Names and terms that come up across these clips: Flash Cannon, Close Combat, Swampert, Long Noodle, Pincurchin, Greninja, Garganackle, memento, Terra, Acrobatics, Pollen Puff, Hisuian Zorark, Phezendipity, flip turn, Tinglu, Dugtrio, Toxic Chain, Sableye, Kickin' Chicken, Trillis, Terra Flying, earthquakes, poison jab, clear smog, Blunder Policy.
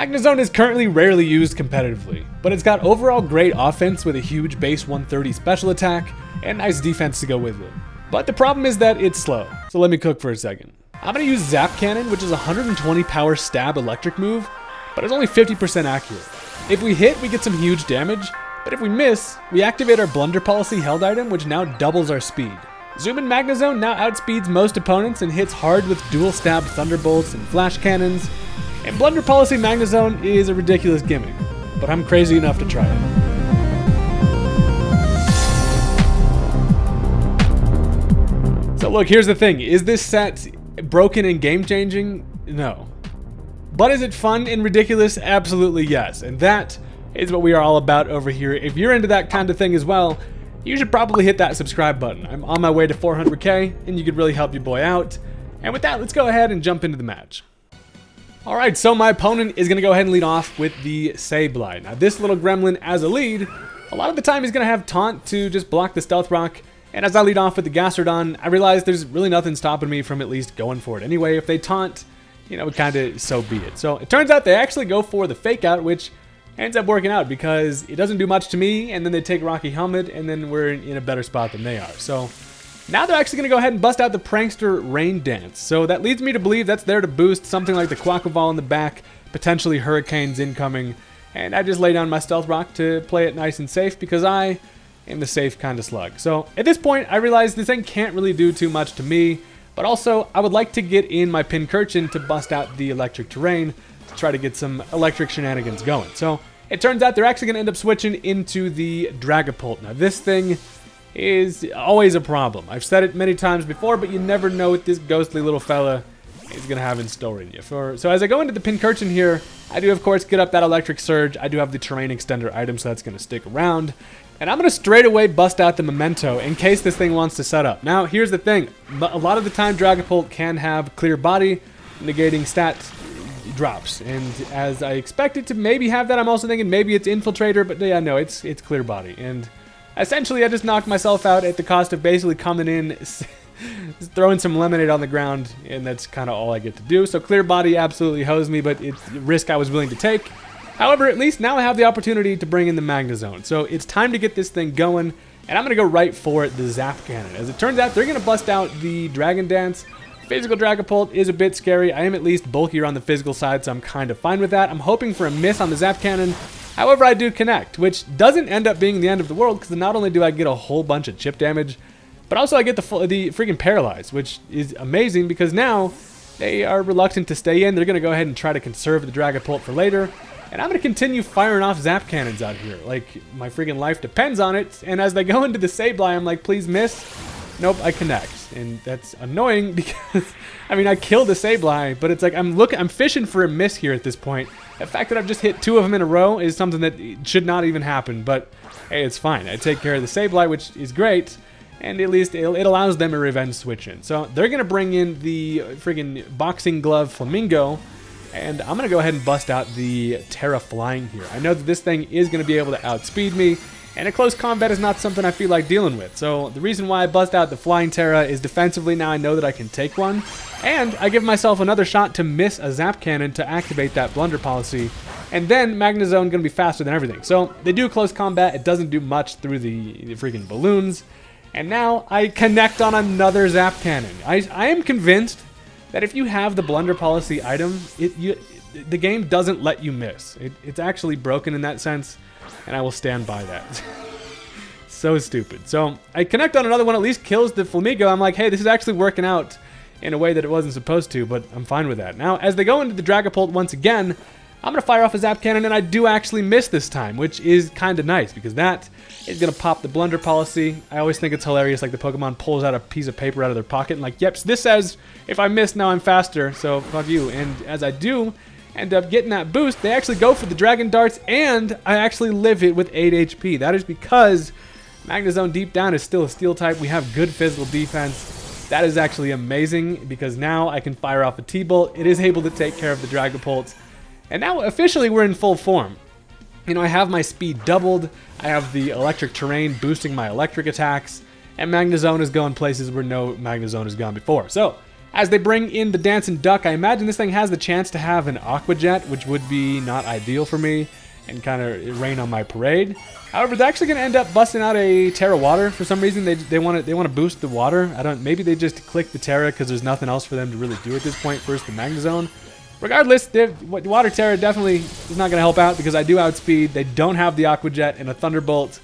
Magnezone is currently rarely used competitively, but it's got overall great offense with a huge base 130 special attack and nice defense to go with it. But the problem is that it's slow, so let me cook for a second. I'm going to use Zap Cannon, which is a 120 power stab electric move, but it's only 50% accurate. If we hit, we get some huge damage, but if we miss, we activate our Blunder Policy held item, which now doubles our speed. Zoom in Magnezone now outspeeds most opponents and hits hard with dual stab Thunderbolts and Flash Cannons, and Blunder Policy Magnezone is a ridiculous gimmick, but I'm crazy enough to try it. So look, here's the thing, is this set broken and game-changing? No. But is it fun and ridiculous? Absolutely yes, and that is what we are all about over here. If you're into that kind of thing as well, you should probably hit that subscribe button. I'm on my way to 400k, and you could really help your boy out. And with that, let's go ahead and jump into the match. Alright, so my opponent is going to go ahead and lead off with the Sableye. Now this little gremlin as a lead, a lot of the time he's going to have taunt to just block the Stealth Rock, and as I lead off with the Gastrodon, I realize there's really nothing stopping me from at least going for it anyway. If they taunt, you know, kind of so be it. So it turns out they actually go for the Fake Out, which ends up working out because it doesn't do much to me, and then they take Rocky Helmet, and then we're in a better spot than they are. So now they're actually going to go ahead and bust out the Prankster Rain Dance. So that leads me to believe that's there to boost something like the Quackoval in the back, potentially Hurricanes incoming. And I just lay down my Stealth Rock to play it nice and safe because I am the safe kind of slug. So at this point, I realize this thing can't really do too much to me, but also I would like to get in my Pincurchin to bust out the Electric Terrain to try to get some electric shenanigans going. So it turns out they're actually going to end up switching into the Dragapult. Now this thing is always a problem. I've said it many times before, but you never know what this ghostly little fella is going to have in store in you. So as I go into the Pincurchin here, I do of course get up that Electric Surge. I do have the Terrain Extender item, so that's going to stick around. And I'm going to straight away bust out the Memento in case this thing wants to set up. Now here's the thing, a lot of the time Dragapult can have Clear Body, negating stat drops. And as I expected to maybe have that, I'm also thinking maybe it's Infiltrator, but yeah, no, it's Clear Body. And essentially, I just knocked myself out at the cost of basically coming in, throwing some lemonade on the ground, and that's kind of all I get to do. So Clear Body absolutely hosed me, but it's a risk I was willing to take. However, at least now I have the opportunity to bring in the Magnezone. So it's time to get this thing going, and I'm going to go right for the Zap Cannon. As it turns out, they're going to bust out the Dragon Dance. Physical Dragapult is a bit scary. I am at least bulkier on the physical side, so I'm kind of fine with that. I'm hoping for a miss on the Zap Cannon. However, I do connect, which doesn't end up being the end of the world because not only do I get a whole bunch of chip damage, but also I get the freaking Paralyze, which is amazing because now they are reluctant to stay in. They're going to go ahead and try to conserve the Dragapult for later. And I'm going to continue firing off Zap Cannons out here. Like, my freaking life depends on it. And as they go into the Sableye, I'm like, please miss. Nope, I connect, and that's annoying because I mean I killed a Sableye, but it's like I'm fishing for a miss here at this point. The fact that I've just hit two of them in a row is something that should not even happen, but hey, it's fine. I take care of the Sableye, which is great, and at least it allows them a revenge switch in. So they're gonna bring in the friggin' boxing glove Flamingo, and I'm gonna go ahead and bust out the Terra Flying here. I know that this thing is gonna be able to outspeed me, and a close combat is not something I feel like dealing with. So the reason why I bust out the Flying Terra is defensively now I know that I can take one. And I give myself another shot to miss a Zap Cannon to activate that Blunder Policy. And then Magnezone going to be faster than everything. So they do close combat. It doesn't do much through the freaking balloons. And now I connect on another Zap Cannon. I am convinced that if you have the Blunder Policy item, the game doesn't let you miss. It's actually broken in that sense. And I will stand by that. So stupid. So I connect on another one, at least kills the Flamingo. I'm like, hey, this is actually working out in a way that it wasn't supposed to, but I'm fine with that. Now, as they go into the Dragapult once again, I'm going to fire off a Zap Cannon, and I do actually miss this time, which is kind of nice, because that is going to pop the Blunder Policy. I always think it's hilarious, like the Pokemon pulls out a piece of paper out of their pocket, and like, yep, so this says, if I miss, now I'm faster, so fuck you. And as I do end up getting that boost, they actually go for the Dragon Darts, and I actually live it with 8 HP. That is because Magnezone deep down is still a steel type. We have good physical defense. That is actually amazing because now I can fire off a T-Bolt. It is able to take care of the Dragapult. And now officially we're in full form. You know, I have my speed doubled. I have the Electric Terrain boosting my electric attacks, and Magnezone is going places where no Magnezone has gone before. So As they bring in the Dancing Duck, I imagine this thing has the chance to have an Aqua Jet, which would be not ideal for me and kind of rain on my parade. However, they're actually going to end up busting out a Terra Water for some reason. They want to boost the water. I don't. Maybe they just click the Terra because there's nothing else for them to really do at this point. First, the Magnezone. Regardless, Water Terra definitely is not going to help out because I do outspeed. They don't have the Aqua Jet, and a Thunderbolt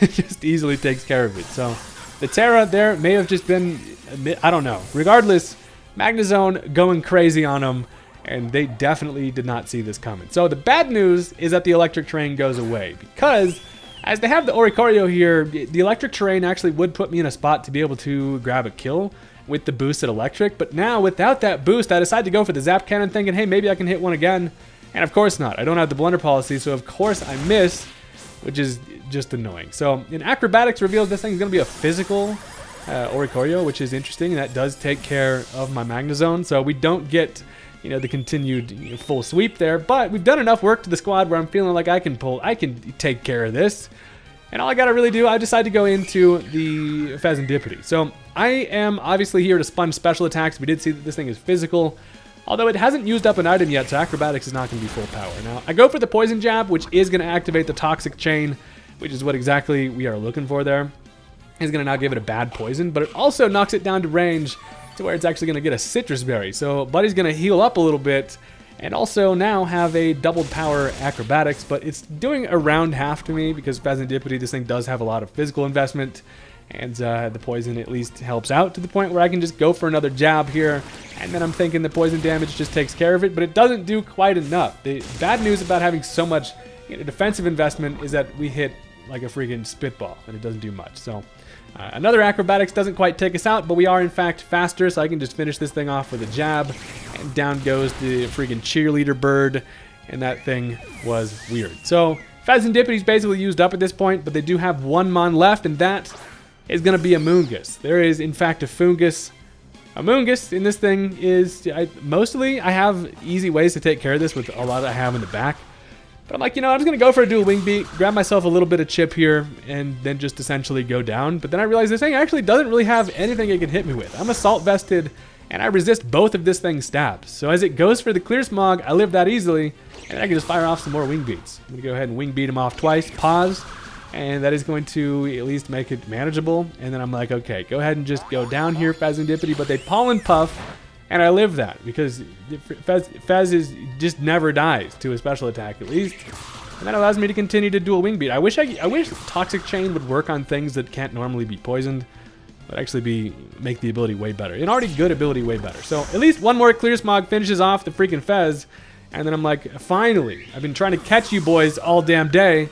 just easily takes care of it. So the Terra there may have just been, I don't know. Regardless, Magnezone going crazy on them, and they definitely did not see this coming. So the bad news is that the Electric Terrain goes away, because as they have the Oricorio here, the Electric Terrain actually would put me in a spot to be able to grab a kill with the boosted Electric, but now without that boost, I decide to go for the Zap Cannon thinking, hey, maybe I can hit one again, and of course not. I don't have the Blunder Policy, so of course I miss, which is just annoying. So in Acrobatics reveals this thing's going to be a physical Oricorio, which is interesting, and that does take care of my Magnezone, so we don't get, you know, the continued full sweep there, but we've done enough work to the squad where I'm feeling like I can take care of this. And all I gotta really do, I decide to go into the Phezendipity. So I am obviously here to sponge special attacks. We did see that this thing is physical, although it hasn't used up an item yet, so Acrobatics is not gonna be full power. Now, I go for the Poison Jab, which is gonna activate the Toxic Chain, which is what exactly we are looking for there. It's gonna now give it a bad poison, but it also knocks it down to range to where it's actually gonna get a Citrus Berry. So Buddy's gonna heal up a little bit, and also now have a doubled power Acrobatics, but it's doing around half to me because Phezendipity, this thing does have a lot of physical investment, and the poison at least helps out to the point where I can just go for another jab here, and then I'm thinking the poison damage just takes care of it, but it doesn't do quite enough. The bad news about having so much defensive investment is that we hit like a freaking spitball, and it doesn't do much. So another Acrobatics doesn't quite take us out, but we are in fact faster, so I can just finish this thing off with a jab, and down goes the freaking cheerleader bird, and that thing was weird. So Phezendipity's basically used up at this point, but they do have one Mon left, and that is going to be Amoonguss. There is in fact a Fungus. Amoonguss in this thing is, I have easy ways to take care of this with a lot I have in the back. But I'm like, you know, I'm just going to go for a dual wing beat, grab myself a little bit of chip here, and then just essentially go down. But then I realize this thing actually doesn't really have anything it can hit me with. I'm assault vested, and I resist both of this thing's stabs. So as it goes for the clear smog, I live that easily, and I can just fire off some more wing beats. I'm going to go ahead and wing beat him off twice, pause, and that is going to at least make it manageable. And then I'm like, okay, go ahead and just go down here, Phezendipity, but they pollen puff. And I live that, because Fez is just never dies to a special attack, at least. And that allows me to continue to dual wing beat. I wish Toxic Chain would work on things that can't normally be poisoned. Would actually make the ability way better. An already good ability way better. So at least one more Clear Smog finishes off the freaking Fez. And then I'm like, finally, I've been trying to catch you boys all damn day.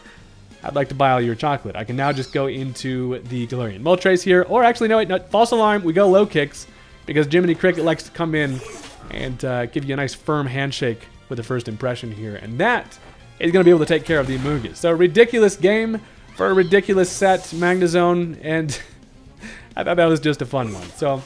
I'd like to buy all your chocolate. I can now just go into the Galarian Moltres here. Or actually, no, wait, no, false alarm. We go low kicks, because Jiminy Cricket likes to come in and give you a nice firm handshake with the first impression here. And that is going to be able to take care of the Amoonguss. So ridiculous game for a ridiculous set, Magnezone. And I thought that was just a fun one. So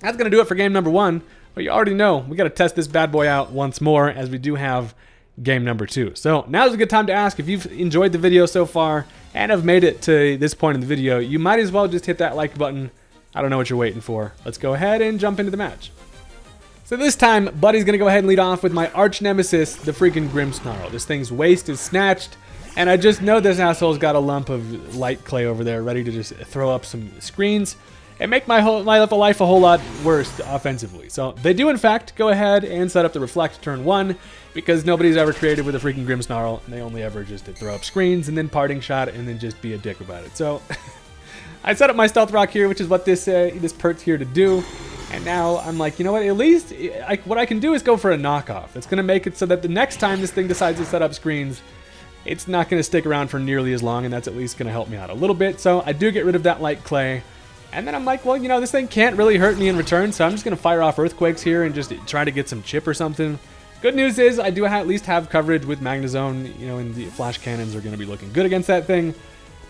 that's going to do it for game number one. But you already know we got to test this bad boy out once more, as we do have game number two. So now's a good time to ask if you've enjoyed the video so far and have made it to this point in the video. You might as well just hit that like button. I don't know what you're waiting for. Let's go ahead and jump into the match. So this time, Buddy's gonna go ahead and lead off with my arch nemesis, the freaking Grimmsnarl. This thing's waist is snatched, and I just know this asshole's got a lump of light clay over there ready to just throw up some screens and make my life a whole lot worse offensively. So they do in fact go ahead and set up the Reflect turn one, because nobody's ever created with a freaking Grimmsnarl, and they only ever just throw up screens and then parting shot and then just be a dick about it. So I set up my Stealth Rock here, which is what this pert's here to do, and now I'm like, you know what, at least what I can do is go for a knockoff. That's going to make it so that the next time this thing decides to set up screens, it's not going to stick around for nearly as long, and that's at least going to help me out a little bit. So I do get rid of that light clay, and then I'm like, well, you know, this thing can't really hurt me in return, so I'm just going to fire off Earthquakes here and just try to get some chip or something. Good news is I do at least have coverage with Magnezone, you know, and the Flash Cannons are going to be looking good against that thing,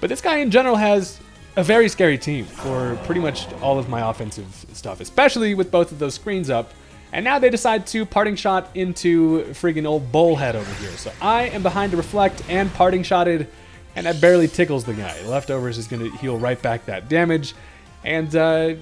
but this guy in general has a very scary team for pretty much all of my offensive stuff, especially with both of those screens up. And now they decide to parting shot into friggin' old Bullhead over here. So I am behind to Reflect and parting shotted, and that barely tickles the guy. Leftovers is going to heal right back that damage. And the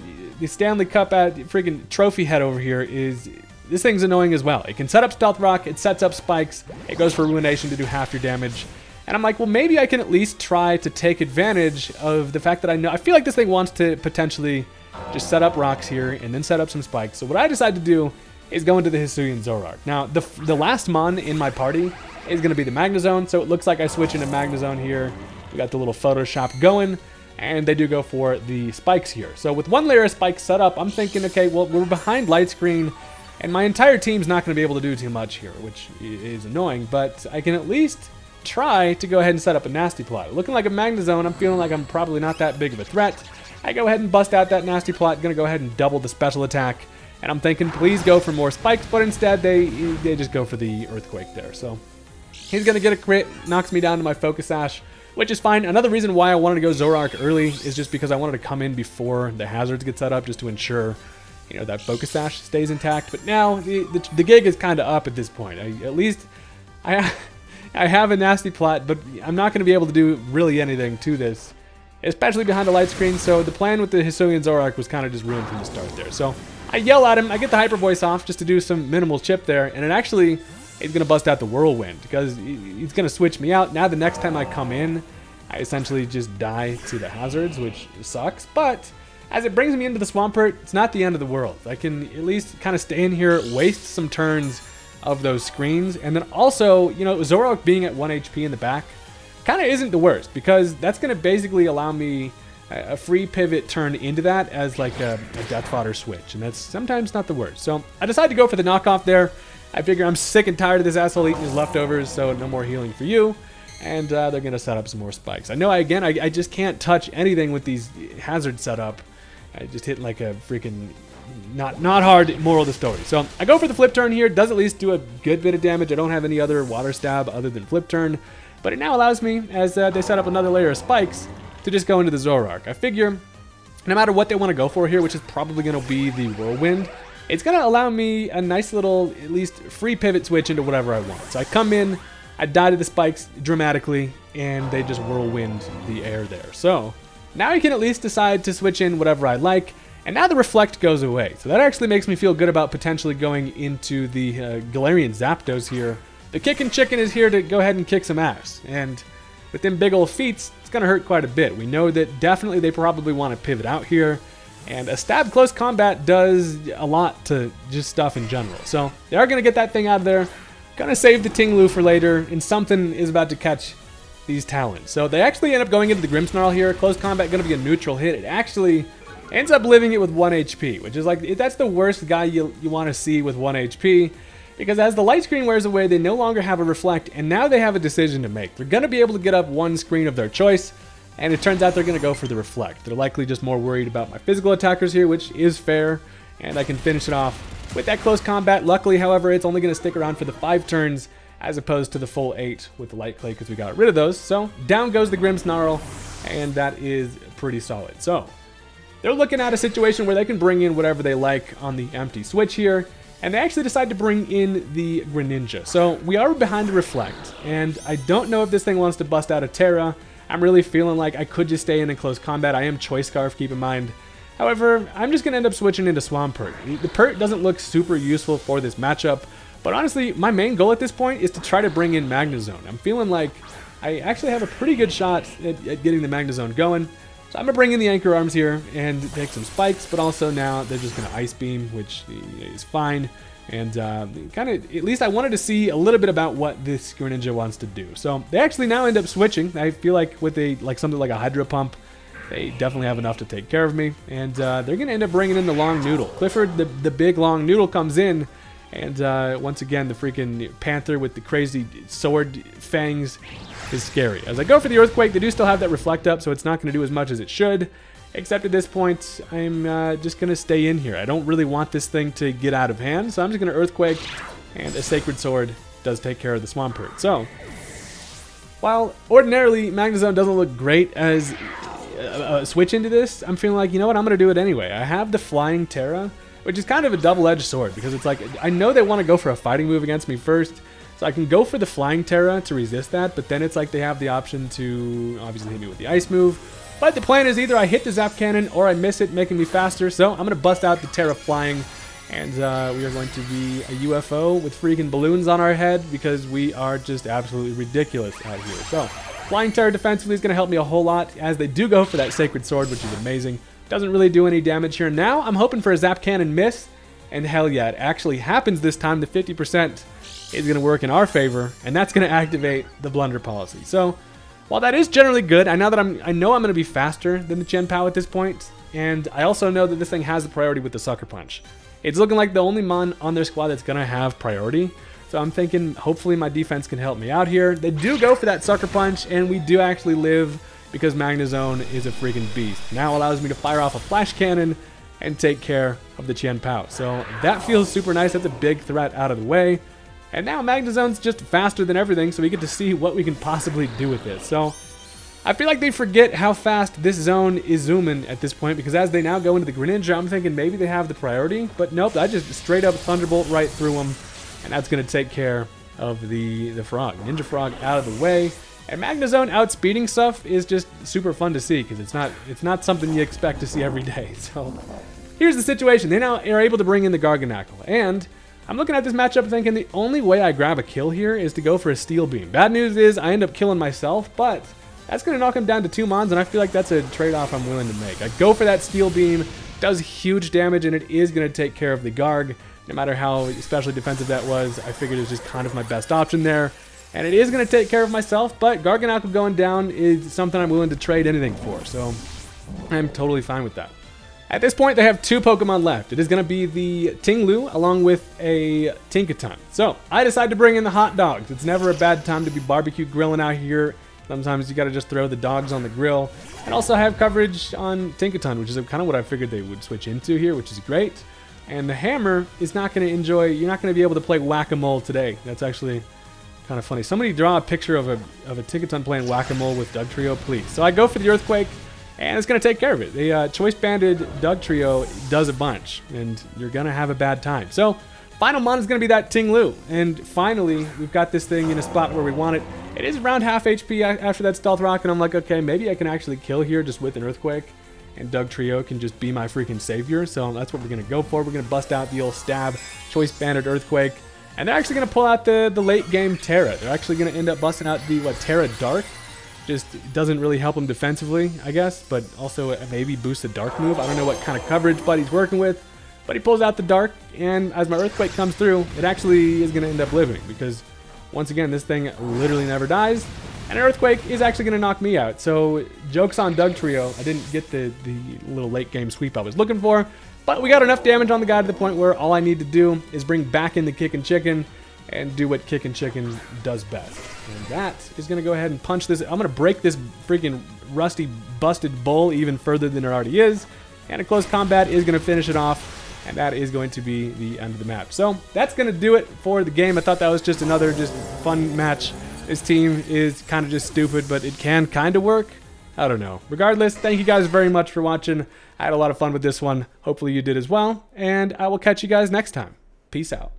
Stanley Cup freaking trophy head over here is... This thing's annoying as well. It can set up Stealth Rock, it sets up Spikes, it goes for Ruination to do half your damage. And I'm like, well, maybe I can at least try to take advantage of the fact that I know... I feel like this thing wants to potentially just set up rocks here and then set up some Spikes. So what I decide to do is go into the Hisuian Zorark. Now, the last Mon in my party is going to be the Magnezone, so it looks like I switch into Magnezone here. We got the little Photoshop going, and they do go for the Spikes here. So with one layer of Spikes set up, I'm thinking, okay, well, we're behind Light Screen, and my entire team's not going to be able to do too much here, which is annoying, but I can at least... try to go ahead and set up a Nasty Plot. Looking like a Magnezone, I'm feeling like I'm probably not that big of a threat. I go ahead and bust out that Nasty Plot, gonna go ahead and double the special attack, and I'm thinking please go for more Spikes, but instead they just go for the Earthquake there. So he's gonna get a crit, knocks me down to my Focus Sash, which is fine. Another reason why I wanted to go Zorark early is just because I wanted to come in before the hazards get set up, just to ensure, you know, that Focus Sash stays intact. But now the gig is kind of up at this point. At least I have a Nasty Plot, but I'm not going to be able to do really anything to this, especially behind a light screen, so the plan with the Hisuian Zorark was kind of just ruined from the start there. So I yell at him, I get the Hyper Voice off just to do some minimal chip there, and it actually is going to bust out the Whirlwind, because he's going to switch me out. Now the next time I come in, I essentially just die to the hazards, which sucks, but as it brings me into the Swampert, it's not the end of the world. I can at least kind of stay in here, waste some turns of those screens, and then also, you know, Zorark being at 1 HP in the back kind of isn't the worst, because that's going to basically allow me a free pivot turn into that as like a death fodder switch, and that's sometimes not the worst. So I decide to go for the knockoff there. I figure I'm sick and tired of this asshole eating his leftovers, so no more healing for you, and they're going to set up some more Spikes. I know, I just can't touch anything with these hazards set up. I just hit like a freaking... Not hard, moral of the story. So I go for the flip turn here, does at least do a good bit of damage. I don't have any other water stab other than flip turn, but it now allows me, as they set up another layer of Spikes, to just go into the Zorark. I figure no matter what they want to go for here, which is probably going to be the Whirlwind, it's going to allow me a nice little, at least free pivot switch into whatever I want. So I come in, I die to the Spikes dramatically, and they just Whirlwind the air there. So now I can at least decide to switch in whatever I like. And now the Reflect goes away, so that actually makes me feel good about potentially going into the Galarian Zapdos here. The Kickin' Chicken is here to go ahead and kick some ass, and with them big old feats, it's going to hurt quite a bit. We know that definitely they probably want to pivot out here, and a stab close combat does a lot to just stuff in general. So they are going to get that thing out of there, going to save the Tinglu for later, and something is about to catch these Talons. So they actually end up going into the Grimmsnarl here. Close combat going to be a neutral hit. It actually... ends up living it with 1 HP, which is like, that's the worst guy you want to see with 1 HP, because as the light screen wears away, they no longer have a Reflect, and now they have a decision to make. They're going to be able to get up one screen of their choice, and it turns out they're going to go for the Reflect. They're likely just more worried about my physical attackers here, which is fair, and I can finish it off with that close combat. Luckily, however, it's only going to stick around for the 5 turns, as opposed to the full 8 with the light clay, because we got rid of those. So down goes the Grimmsnarl, and that is pretty solid. So they're looking at a situation where they can bring in whatever they like on the empty switch here, and they actually decide to bring in the Greninja. So we are behind the Reflect, and I don't know if this thing wants to bust out a Terra. I'm really feeling like I could just stay in close combat. I am Choice Scarf, keep in mind. However, I'm just going to end up switching into Swampert. The Pert doesn't look super useful for this matchup, but honestly, my main goal at this point is to try to bring in Magnezone. I'm feeling like I actually have a pretty good shot at getting the Magnezone going. So I'm going to bring in the Anchor Arms here and take some Spikes, but also now they're just going to Ice Beam, which is fine. And kind of, at least I wanted to see a little bit about what this Greninja wants to do. So they actually now end up switching. I feel like with something like a Hydro Pump, they definitely have enough to take care of me. And they're going to end up bringing in the Long Noodle. Clifford, the big Long Noodle, comes in. And once again, the freaking Panther with the crazy sword fangs is scary. As I go for the Earthquake, they do still have that Reflect up, so it's not going to do as much as it should. Except at this point, I'm just going to stay in here. I don't really want this thing to get out of hand, so I'm just going to Earthquake, and a Sacred Sword does take care of the Swampert. So, while ordinarily Magnezone doesn't look great as a switch into this, I'm feeling like, you know what, I'm going to do it anyway. I have the Flying Terra, which is kind of a double-edged sword, because it's like, I know they want to go for a fighting move against me first, so I can go for the Flying Terra to resist that, but then it's like they have the option to obviously hit me with the ice move, But the plan is either I hit the Zap Cannon or I miss it, making me faster. So I'm going to bust out the Terra Flying, and we are going to be a UFO with freaking balloons on our head because we are just absolutely ridiculous out here. So Flying Terra defensively is going to help me a whole lot, as they do go for that Sacred Sword, which is amazing. Doesn't really do any damage here. Now I'm hoping for a Zap Cannon miss, and hell yeah, it actually happens this time. The 50% is going to work in our favor, and that's going to activate the Blunder Policy. So while that is generally good, I know I'm going to be faster than the Chen Pao at this point, and I also know that this thing has the priority with the Sucker Punch. It's looking like the only mon on their squad that's going to have priority, so I'm thinking hopefully my defense can help me out here. They do go for that Sucker Punch, and we do actually live because Magnezone is a freaking beast. Now allows me to fire off a Flash Cannon and take care of the Chen Pao. So that feels super nice. That's a big threat out of the way. And now Magnezone's just faster than everything, so we get to see what we can possibly do with this. So I feel like they forget how fast this zone is zooming at this point, because as they now go into the Greninja, I'm thinking maybe they have the priority, but nope, I just straight up Thunderbolt right through them, and that's going to take care of the frog. Ninja Frog out of the way. And Magnezone outspeeding stuff is just super fun to see, because it's not something you expect to see every day. So here's the situation. They now are able to bring in the Garganackle, and I'm looking at this matchup thinking the only way I grab a kill here is to go for a Steel Beam. Bad news is I end up killing myself, but that's going to knock him down to 2 mons, and I feel like that's a trade-off I'm willing to make. I go for that Steel Beam, does huge damage, and it is going to take care of the Garg. No matter how especially defensive that was, I figured it was just kind of my best option there. And it is going to take care of myself, but Garganackle going down is something I'm willing to trade anything for, so I'm totally fine with that. At this point, they have 2 Pokemon left. It is going to be the Tinglu along with a Tinkaton. So I decide to bring in the hot dogs. It's never a bad time to be barbecue grilling out here. Sometimes you got to just throw the dogs on the grill. And also have coverage on Tinkaton, which is kind of what I figured they would switch into here, which is great. And the hammer is not going to enjoy, you're not going to be able to play whack-a-mole today. That's actually kind of funny. Somebody draw a picture of a Tinkaton playing whack-a-mole with Dugtrio, please. So I go for the Earthquake. And it's going to take care of it. The Choice Banded Dugtrio does a bunch, and you're going to have a bad time. So, final mon is going to be that Tinglu. And finally, we've got this thing in a spot where we want it. It is around half HP after that Stealth Rock, and I'm like, okay, maybe I can actually kill here just with an Earthquake, and Dugtrio can just be my freaking savior. So that's what we're going to go for. We're going to bust out the old stab, Choice Banded Earthquake. And they're actually going to pull out the late game Terra. They're actually going to end up busting out the, what, Terra Dark? Just doesn't really help him defensively, I guess, but also maybe boost the Dark move. I don't know what kind of coverage Buddy's working with, but he pulls out the Dark, and as my Earthquake comes through, it actually is going to end up living, because once again, this thing literally never dies, and an Earthquake is actually going to knock me out. So joke's on Dugtrio. I didn't get the little late game sweep I was looking for, but we got enough damage on the guy to the point where all I need to do is bring back in the Kickin' Chicken and do what Kickin' Chicken does best. And that is going to go ahead and punch this. I'm going to break this freaking rusty, busted bowl even further than it already is. And a Close Combat is going to finish it off. And that is going to be the end of the map. So that's going to do it for the game. I thought that was just another fun match. This team is kind of just stupid, but it can kind of work. I don't know. Regardless, thank you guys very much for watching. I had a lot of fun with this one. Hopefully you did as well. And I will catch you guys next time. Peace out.